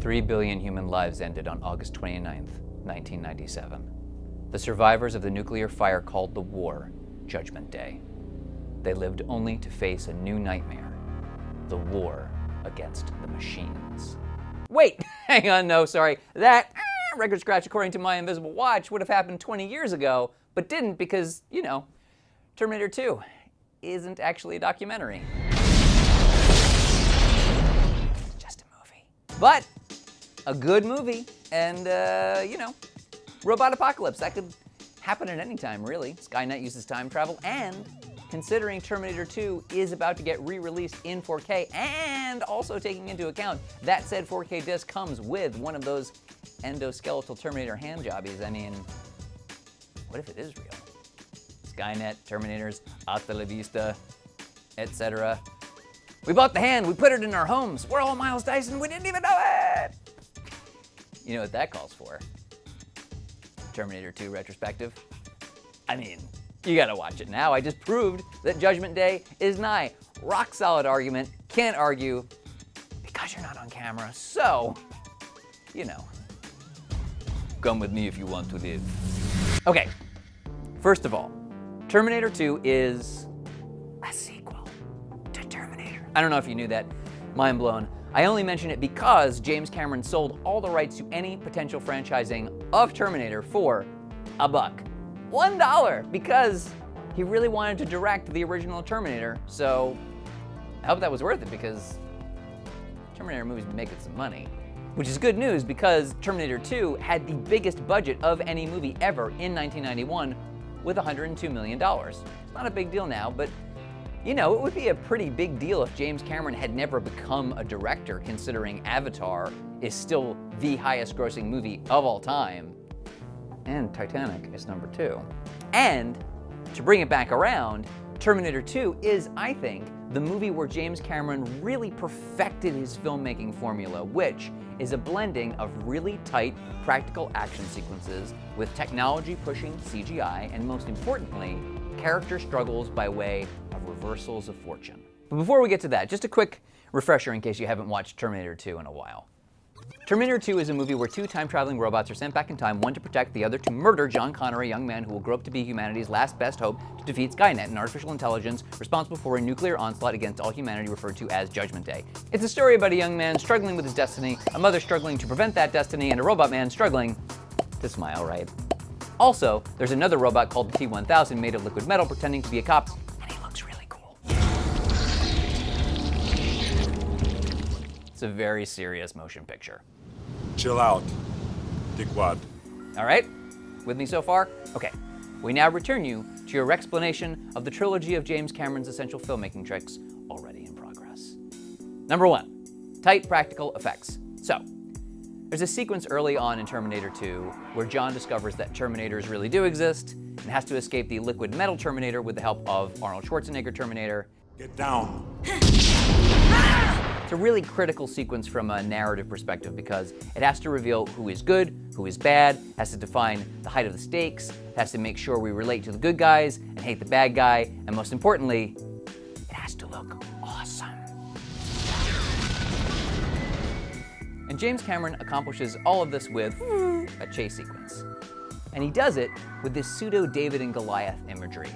3 billion human lives ended on August 29th, 1997. The survivors of the nuclear fire called the war Judgment Day. They lived only to face a new nightmare, the war against the machines. Wait, hang on, no, sorry. That record scratch, according to my invisible watch, would have happened 20 years ago, but didn't because, you know, Terminator 2 isn't actually a documentary. It's just a movie. But a good movie, and, you know, robot apocalypse. That could happen at any time, really. Skynet uses time travel, and considering Terminator 2 is about to get re-released in 4K, and also taking into account that said 4K disc comes with one of those endoskeletal Terminator hand jobbies, I mean, what if it is real? Skynet, Terminators, hasta la vista, etc. We bought the hand, we put it in our homes. We're all Miles Dyson, we didn't even know it! You know what that calls for? Terminator 2 retrospective. I mean, you gotta watch it now. I just proved that Judgment Day is nigh. Rock solid argument, can't argue, because you're not on camera, so, you know. Come with me if you want to live. Okay, first of all, Terminator 2 is a sequel to Terminator. I don't know if you knew that, mind blown. I only mention it because James Cameron sold all the rights to any potential franchising of Terminator for $1. $1, because he really wanted to direct the original Terminator, so I hope that was worth it because Terminator movies have been making some money. Which is good news because Terminator 2 had the biggest budget of any movie ever in 1991 with $102 million. It's not a big deal now, but you know, it would be a pretty big deal if James Cameron had never become a director, considering Avatar is still the highest grossing movie of all time. And Titanic is number 2. And to bring it back around, Terminator 2 is, I think, the movie where James Cameron really perfected his filmmaking formula, which is a blending of really tight practical action sequences with technology pushing CGI, and most importantly, character struggles by way of reversals of fortune. But before we get to that, just a quick refresher in case you haven't watched Terminator 2 in a while. Terminator 2 is a movie where two time-traveling robots are sent back in time, one to protect, the other to murder John Connor, a young man who will grow up to be humanity's last best hope to defeat Skynet, an artificial intelligence responsible for a nuclear onslaught against all humanity referred to as Judgment Day. It's a story about a young man struggling with his destiny, a mother struggling to prevent that destiny, and a robot man struggling to smile, right? Also, there's another robot called the T-1000 made of liquid metal pretending to be a cop, and he looks really cool. It's a very serious motion picture. Chill out, dickwad. All right, with me so far? Okay, we now return you to your explanation of the trilogy of James Cameron's essential filmmaking tricks already in progress. Number 1, tight practical effects. So, there's a sequence early on in Terminator 2 where John discovers that Terminators really do exist and has to escape the liquid metal Terminator with the help of Arnold Schwarzenegger Terminator. Get down. It's a really critical sequence from a narrative perspective because it has to reveal who is good, who is bad, has to define the height of the stakes, has to make sure we relate to the good guys and hate the bad guy, and most importantly, it has to look awesome. And James Cameron accomplishes all of this with a chase sequence. And he does it with this pseudo David and Goliath imagery.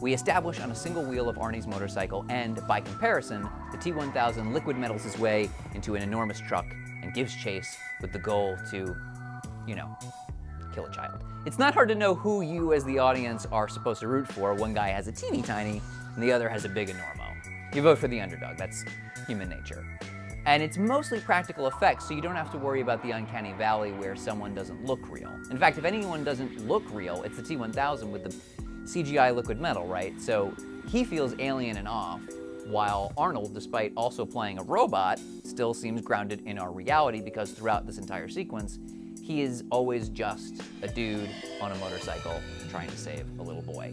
We establish on a single wheel of Arnie's motorcycle, and by comparison, the T-1000 liquid metals his way into an enormous truck and gives chase with the goal to, you know, kill a child. It's not hard to know who you as the audience are supposed to root for. One guy has a teeny tiny and the other has a big enormo. You vote for the underdog, that's human nature. And it's mostly practical effects, so you don't have to worry about the uncanny valley where someone doesn't look real. In fact, if anyone doesn't look real, it's the T-1000 with the CGI liquid metal, right? So he feels alien and off, while Arnold, despite also playing a robot, still seems grounded in our reality because throughout this entire sequence, he is always just a dude on a motorcycle trying to save a little boy.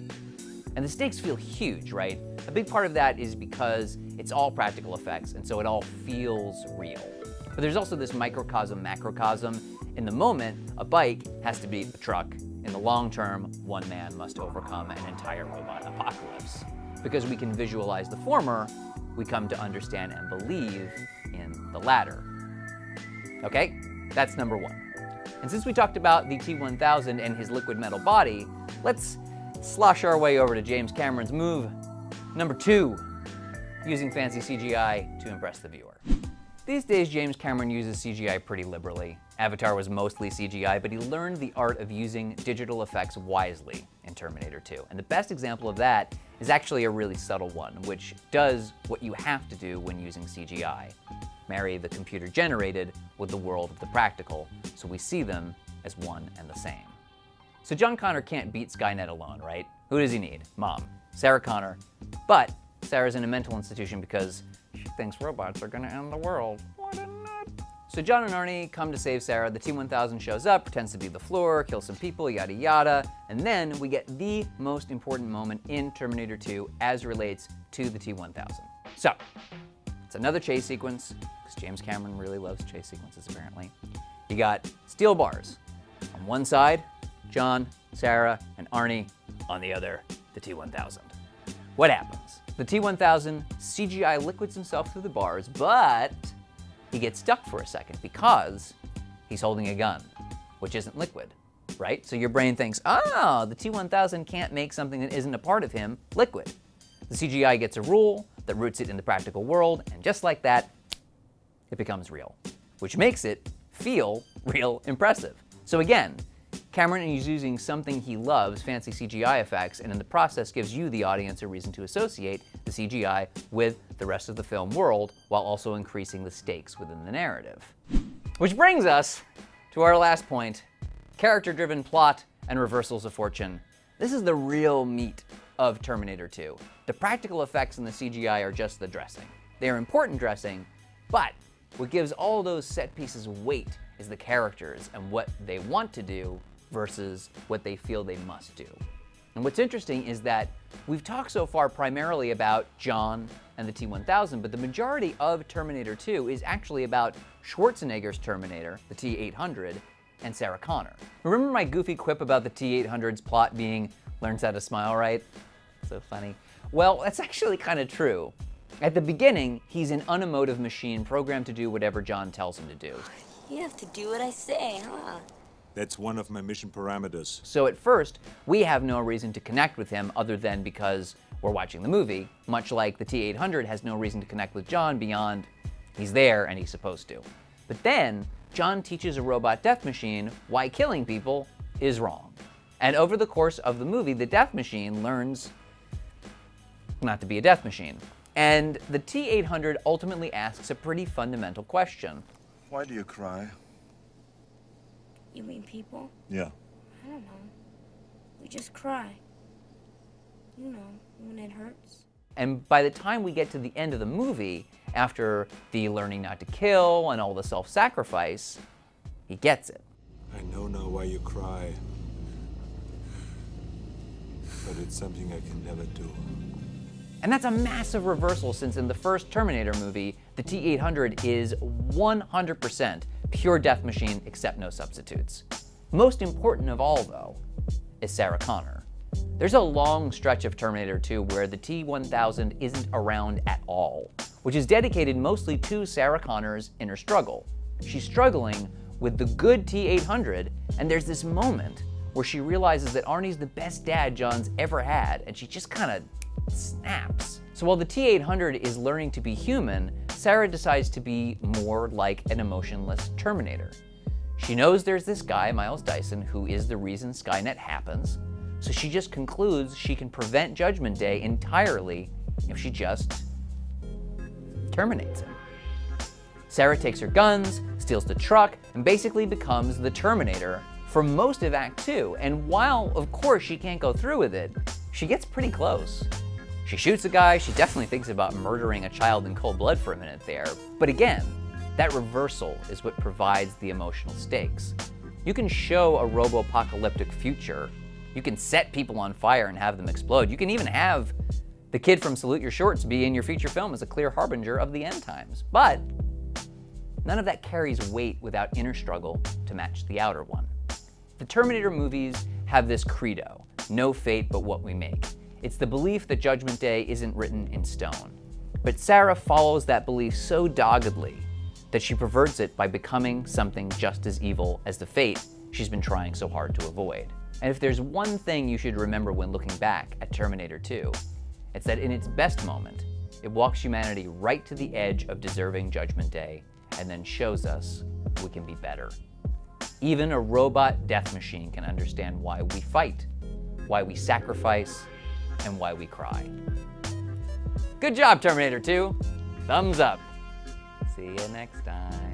And the stakes feel huge, right? A big part of that is because it's all practical effects, and so it all feels real. But there's also this microcosm, macrocosm. In the moment, a bike has to beat a truck. In the long term, one man must overcome an entire robot apocalypse. Because we can visualize the former, we come to understand and believe in the latter. Okay, that's number one. And since we talked about the T-1000 and his liquid metal body, let's slosh our way over to James Cameron's move number two, using fancy CGI to impress the viewer. These days, James Cameron uses CGI pretty liberally. Avatar was mostly CGI, but he learned the art of using digital effects wisely in Terminator 2. And the best example of that is actually a really subtle one, which does what you have to do when using CGI. Marry the computer-generated with the world of the practical, so we see them as one and the same. So John Connor can't beat Skynet alone, right? Who does he need? Mom. Sarah Connor. But Sarah's in a mental institution because she thinks robots are gonna end the world. What a nut. So John and Arnie come to save Sarah, the T-1000 shows up, pretends to be the floor, kills some people, yada yada, and then we get the most important moment in Terminator 2 as relates to the T-1000. So, it's another chase sequence, because James Cameron really loves chase sequences apparently. You got steel bars on one side, John, Sarah, and Arnie, on the other, the T-1000. What happens? The T-1000 CGI liquids himself through the bars, but he gets stuck for a second because he's holding a gun, which isn't liquid, right? So your brain thinks, oh, the T-1000 can't make something that isn't a part of him liquid. The CGI gets a rule that roots it in the practical world, and just like that, it becomes real, which makes it feel real impressive. So again, Cameron is using something he loves, fancy CGI effects, and in the process gives you, the audience, a reason to associate the CGI with the rest of the film world, while also increasing the stakes within the narrative. Which brings us to our last point, character-driven plot and reversals of fortune. This is the real meat of Terminator 2. The practical effects in the CGI are just the dressing. They are important dressing, but what gives all those set pieces weight is the characters and what they want to do versus what they feel they must do. And what's interesting is that we've talked so far primarily about John and the T-1000, but the majority of Terminator 2 is actually about Schwarzenegger's Terminator, the T-800, and Sarah Connor. Remember my goofy quip about the T-800's plot being, learns how to smile, right? So funny. Well, that's actually kind of true. At the beginning, he's an unemotive machine programmed to do whatever John tells him to do. You have to do what I say, huh? That's one of my mission parameters. So at first, we have no reason to connect with him other than because we're watching the movie, much like the T-800 has no reason to connect with John beyond he's there and he's supposed to. But then, John teaches a robot death machine why killing people is wrong. And over the course of the movie, the death machine learns not to be a death machine. And the T-800 ultimately asks a pretty fundamental question. Why do you cry? You mean people? Yeah. I don't know. We just cry. You know, when it hurts. And by the time we get to the end of the movie, after the learning not to kill and all the self-sacrifice, he gets it. I know now why you cry. But it's something I can never do. And that's a massive reversal, since in the first Terminator movie, the T-800 is 100% pure death machine, except no substitutes. Most important of all, though, is Sarah Connor. There's a long stretch of Terminator 2 where the T-1000 isn't around at all, which is dedicated mostly to Sarah Connor's inner struggle. She's struggling with the good T-800, and there's this moment where she realizes that Arnie's the best dad John's ever had, and she just kind of snaps. So while the T-800 is learning to be human, Sarah decides to be more like an emotionless Terminator. She knows there's this guy, Miles Dyson, who is the reason Skynet happens, so she just concludes she can prevent Judgment Day entirely if she just terminates him. Sarah takes her guns, steals the truck, and basically becomes the Terminator for most of Act 2, and while, of course, she can't go through with it, she gets pretty close. She shoots a guy, she definitely thinks about murdering a child in cold blood for a minute there, but again, that reversal is what provides the emotional stakes. You can show a robo-apocalyptic future, you can set people on fire and have them explode, you can even have the kid from Salute Your Shorts be in your feature film as a clear harbinger of the end times, but none of that carries weight without inner struggle to match the outer one. The Terminator movies have this credo, no fate but what we make. It's the belief that Judgment Day isn't written in stone. But Sarah follows that belief so doggedly that she perverts it by becoming something just as evil as the fate she's been trying so hard to avoid. And if there's one thing you should remember when looking back at Terminator 2, it's that in its best moment, it walks humanity right to the edge of deserving Judgment Day and then shows us we can be better. Even a robot death machine can understand why we fight, why we sacrifice, and why we cry. Good job, Terminator 2. Thumbs up. See you next time.